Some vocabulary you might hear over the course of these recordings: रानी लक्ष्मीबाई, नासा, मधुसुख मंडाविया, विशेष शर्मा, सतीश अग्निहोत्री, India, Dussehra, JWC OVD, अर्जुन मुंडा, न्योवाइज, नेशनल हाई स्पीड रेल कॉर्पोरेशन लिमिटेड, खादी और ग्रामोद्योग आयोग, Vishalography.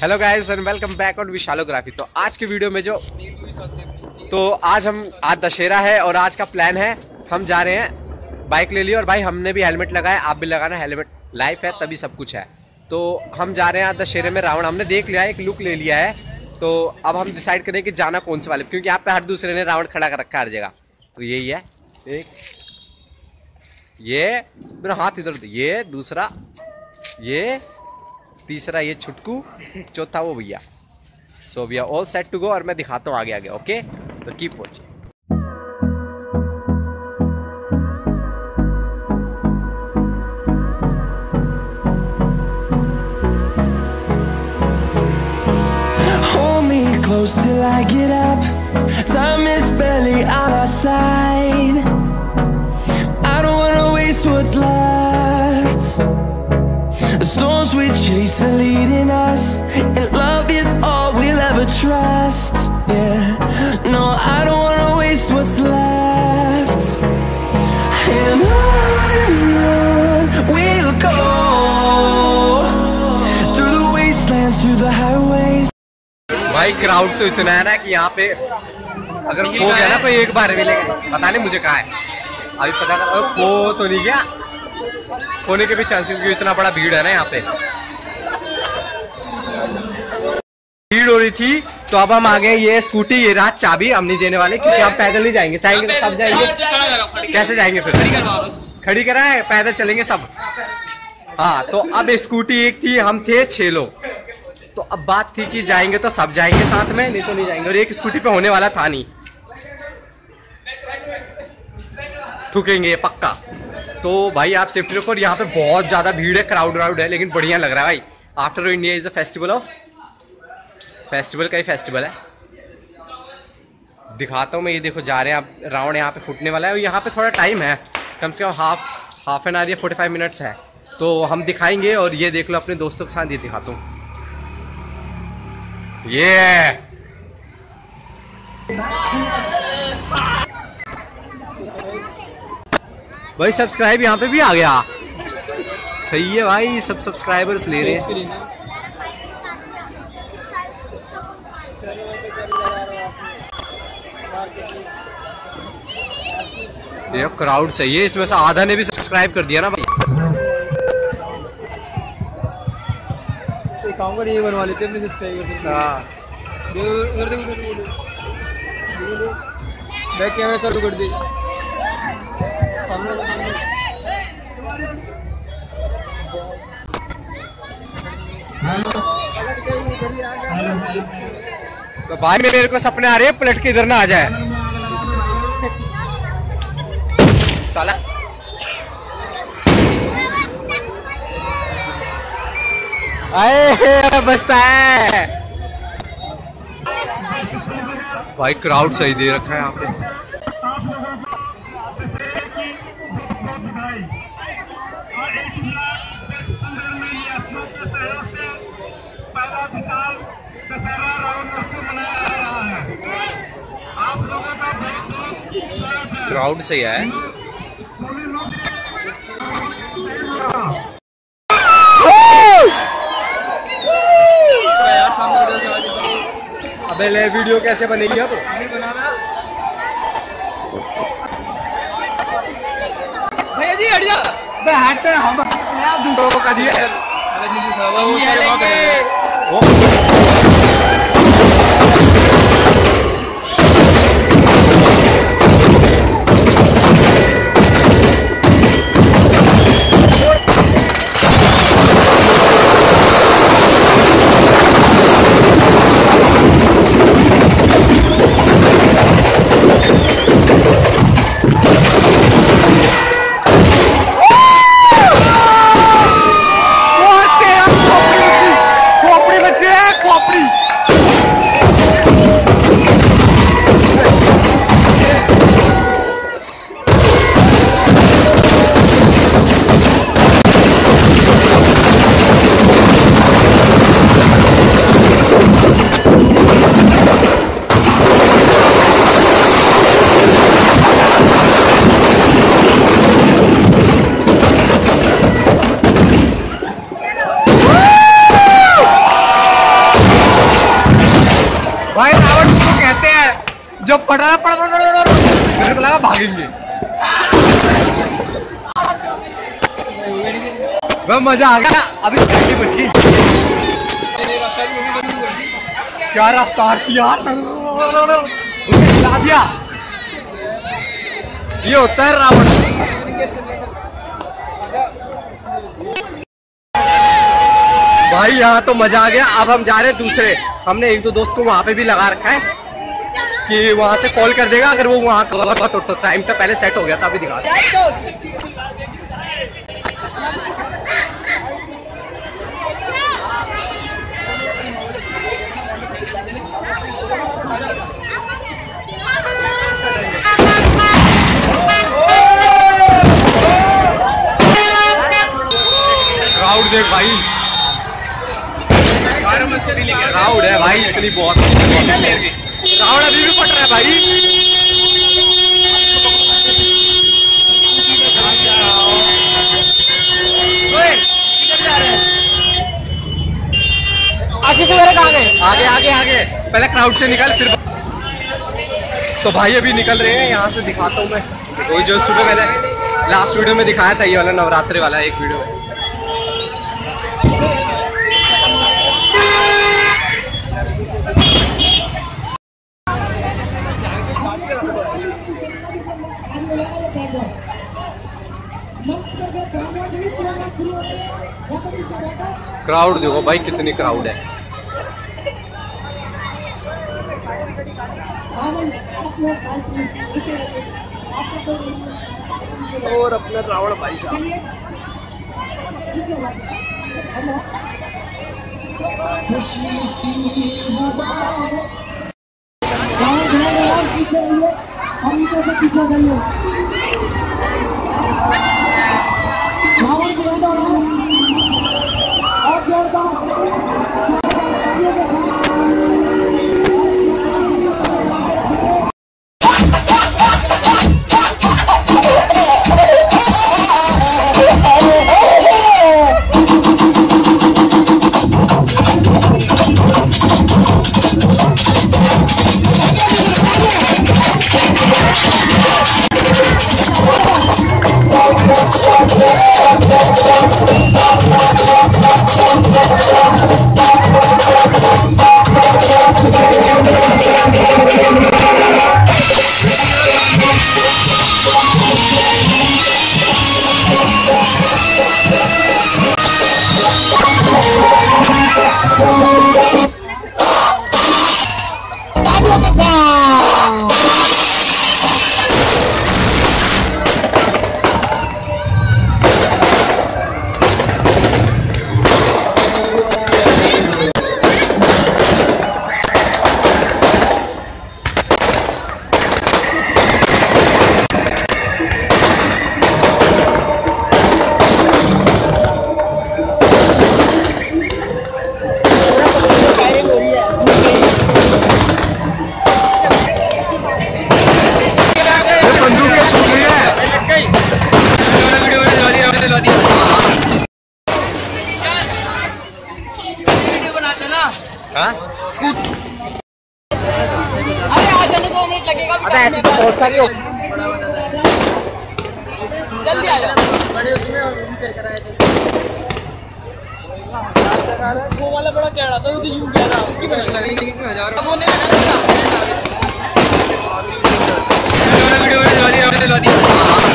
Hello guys and welcome back on Vishalography. तो आज के वीडियो में आज दशहरा है और आज का प्लान है, हम जा रहे हैं, बाइक ले ली और भाई हमने भी हेलमेट लगाया, आप भी लगाना, हेलमेट लाइफ है तभी सब कुछ है। तो हम जा रहे हैं आज दशहरे में रावण, हमने देख लिया है, एक लुक ले लिया है। तो अब हम डिसाइड करें कि जाना कौन से वाले, क्योंकि यहाँ पे हर दूसरे ने रावण खड़ा कर रखा है हर जगह। तो यही है एक, ये मेरा हाथ इधर, ये दूसरा, ये तीसरा, ये छुटकू, चौथा वो भैया। So we are all set to go और मैं दिखाता हूँ आगे आगे। ओके तो keep watching. Till I get up, time is barely on our side. I don't wanna waste what's left. The storms we chase are leading us, and love is all we'll ever trust. Yeah, no, I don't wanna waste what's left. And on we'll go, through the wastelands, through the highways. भाई crowd तो इतना है ना कि यहाँ पे अगर खो गया ना तो एक बार भी लेगा, पता नहीं मुझे कहाँ है अभी, पता नहीं खो तो नहीं गया, खोने के भी चांसेस, क्योंकि इतना बड़ा भीड़ है ना यहाँ पे, भीड़ हो रही थी। तो अब हम आ गए, ये स्कूटी, ये रात चाबी हम नहीं देने वाले, क्योंकि हम पैदल नहीं जाएंगे, साइकिल से सब जाएंगे, कैसे जाएंगे, फिर खड़ी करा है, पैदल चलेंगे सब। हाँ तो अब स्कूटी एक थी, हम थे 6 लोग, तो अब बात थी कि जाएंगे तो सब जाएंगे साथ में, नहीं तो नहीं जाएंगे, और एक स्कूटी पे होने वाला था नहीं, थूकेंगे पक्का। तो भाई आप सेफ्टी रखो, और यहाँ पे बहुत ज़्यादा भीड़ है, क्राउड है, लेकिन बढ़िया लग रहा है भाई। After India is a festival of, festival का ही फेस्टिवल है, दिखाता हूँ मैं। ये देखो जा रहे हैं आप, राउंड यहाँ पे फूटने वाला है, और यहाँ पे थोड़ा टाइम है, कम से कम हाफ एन आवर या 45 मिनट्स है, तो हम दिखाएंगे। और ये देख लो अपने दोस्तों के साथ, ये दिखाता हूँ, ये भाई सब्सक्राइब यहाँ पे भी आ गया, सही है भाई, सब सब्सक्राइबर्स ले रहे हैं। ये क्राउड सही है, इसमें से आधा ने भी सब्सक्राइब कर दिया ना भाई। ये बनवा लेते हैं चालू कर दे। तो भाई मेरे को सपने आ रहे हैं, पलट के इधर ना आ जाए साला। अरे बसता है भाई, क्राउड सही दे रखा है यहाँ पे। क्राउड सही है ले, वीडियो कैसे बनेगी अब? भैया जी हट जा, हट, हम दूसरों को करिए। जो पढ़ रहा पढ़ मेरे को लगा भागेंगे, वह मजा आ गया। अभी बच गई क्या रफ्तार की यार, दिया ये होता है रावण। भाई यहाँ तो मजा आ गया। अब हम जा रहे हैं दूसरे, हमने एक दो दोस्त को वहाँ पे भी लगा रखा है कि वहाँ से कॉल कर देगा अगर वो वहाँ का तो टाइम तो पहले सेट हो गया था। अभी दिखा देख भाई राउड है भाई, इतनी बहुत राउड अभी भी पट रहा है भाई। आगे से आगे आगे आगे पहले क्राउड से निकल फिर। तो भाई अभी निकल रहे हैं यहाँ से, दिखाता हूँ मैं वही जो सुबह मैंने लास्ट वीडियो में दिखाया था, ये वाला नवरात्रि वाला एक वीडियो है। क्राउड देखो भाई कितनी क्राउड है। और अपना रावण भाई साहब जल्दी आ जाओ बड़े उसमें वो वाला बड़ा चढ़ा था, मुझे यूं गया था उसकी वजह से इसमें 1000 अब होने लगा था। लग गई आग, लग गई आग, लग गई।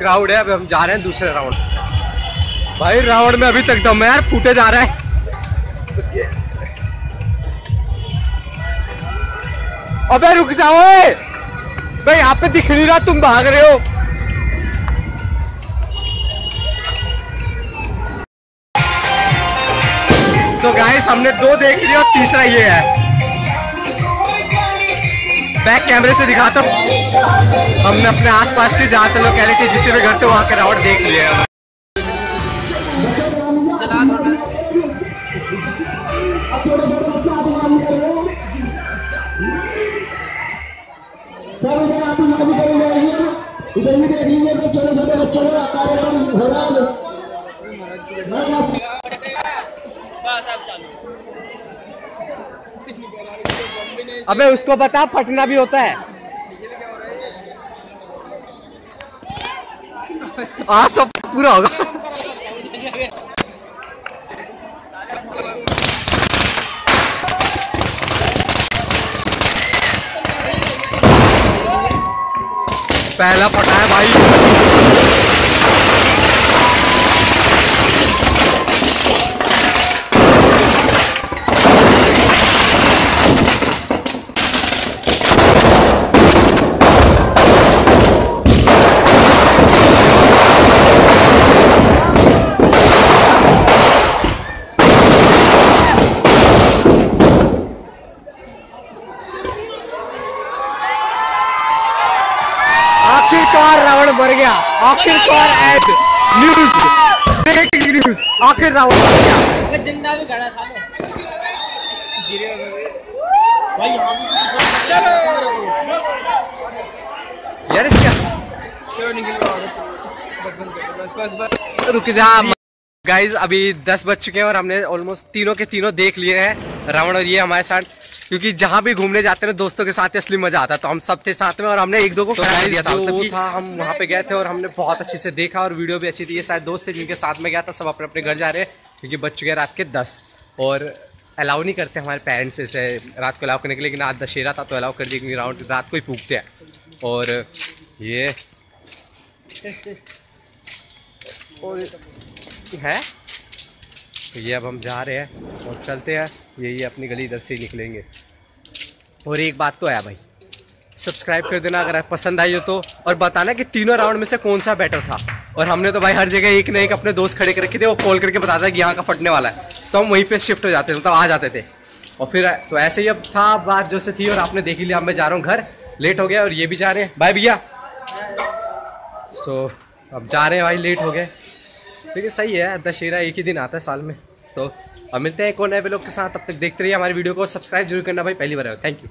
क्राउड है, अब हम जा रहे हैं दूसरे राउंड। भाई राउंड में अभी तक दम यार फूटे जा रहा है। अबे रुक जाओ भाई, यहाँ पे दिख नहीं रहा, तुम भाग रहे हो। So guys, हमने दो देख लिए और तीसरा ये है। बैक कैमरे से दिखाता हूँ, हमने अपने आसपास की ज्यादातर लोकेलिटी जितने भी घर थे वहाँ के राउंड देख लिए हैं। इधर भी देखेंगे तो छोटे-छोटे बच्चों का कार्यक्रम हो रहा है। बस आप चालू। अबे उसको बता, फटना भी होता है। हाँ सब पूरा होगा। पहला पटा है भाई। आखिर राउंड मैं जिंदा भी खड़ा था गिरे भाई। यार इसका चलो निकल बस बस रुक जा गाइज। अभी 10 बज चुके हैं और हमने ऑलमोस्ट तीनों के तीनों देख लिए हैं राउंड। और ये हमारे साथ, क्योंकि जहाँ भी घूमने जाते हैं दोस्तों के साथ असली मजा आता है, तो हम सब थे साथ में और हमने एक दो को खिला दिया था। वो था, हम वहाँ पे गए थे और हमने बहुत अच्छे से देखा और वीडियो भी अच्छी थी। ये शायद दोस्त थे जिनके साथ में गया था, सब अपने अपने घर जा रहे हैं क्योंकि बज चुके हैं रात के 10 और अलाउ नहीं करते हमारे पेरेंट्स इसे रात को अलाउ करने के लिए, लेकिन आज दशहरा था तो अलाउ कर दिया, राउंड रात को ही फूकते हैं। और ये है तो ये अब हम जा रहे हैं और चलते हैं, यही अपनी गली इधर से ही निकलेंगे। और एक बात तो है भाई, सब्सक्राइब कर देना अगर पसंद आई हो तो, और बताना कि तीनों राउंड में से कौन सा बेटर था। और हमने तो भाई हर जगह एक न एक अपने दोस्त खड़े कर रखे थे, वो कॉल करके बताता है कि यहाँ का फटने वाला है, तो हम वहीं पे शिफ्ट हो जाते थे, मतलब आ जाते थे। और फिर तो ऐसे ही अब था, बात जैसे थी और आपने देख लिया। अब मैं जा रहा हूँ घर, लेट हो गया और ये भी जा रहे हैं। बाय भैया। सो अब जा रहे हैं भाई, लेट हो गए, लेकिन सही है, दशहरा एक ही दिन आता है साल में। तो अब मिलते हैं एक और नए ब्लॉग के साथ, तब तक देखते रहिए हमारे वीडियो को, सब्सक्राइब जरूर करना भाई, पहली बार है। Thank you.